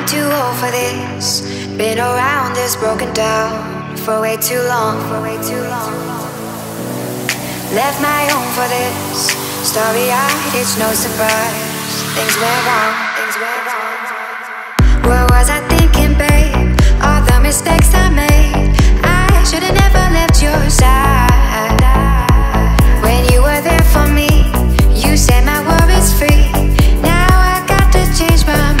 I'm too old for this. Been around this, broken down for way too long, for way too long. Left my home for this. Starry-eyed, it's no surprise. Things went wrong, things went wrong. What was I thinking, babe? All the mistakes I made, I should've never left your side. When you were there for me, you said my worries free. Now I got to change my mind.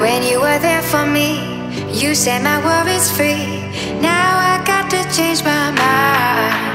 When you were there for me, you said my worries free. Now I got to change my mind.